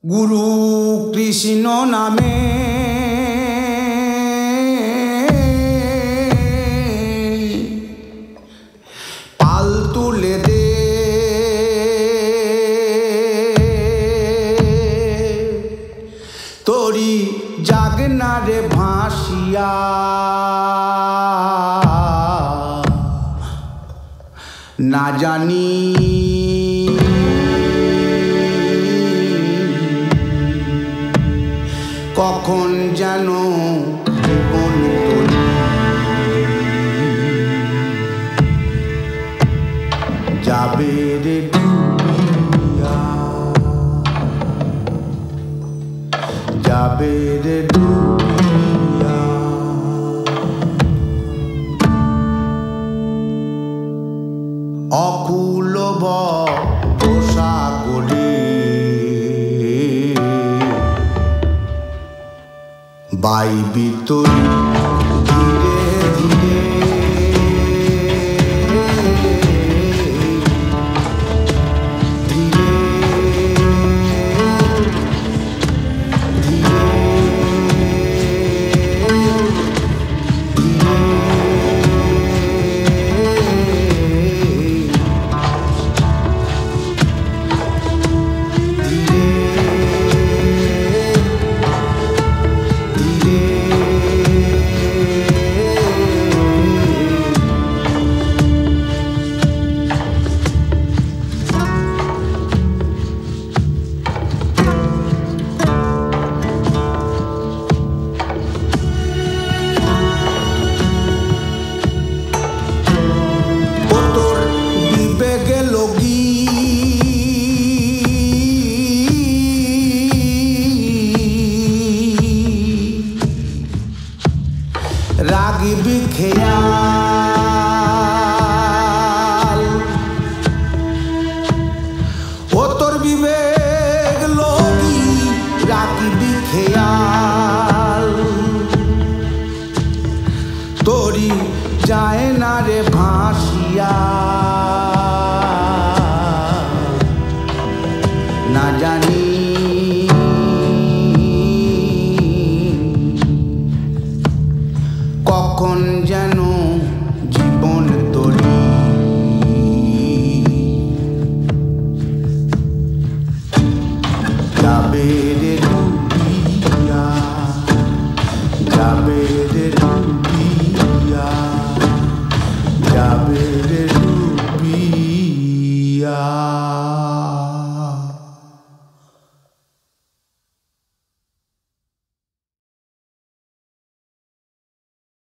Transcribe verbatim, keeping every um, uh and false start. Guru Krishna Namer Pal tule de Tori jagnare bhashiya Na jani কখন যেন জীবন তোলে যাবে রে ডুবিয়া যাবে রে ডুবিয়া অকুল বর্ষা করে বাই বিতরি ধীরে ধীরে ধীরে Hey,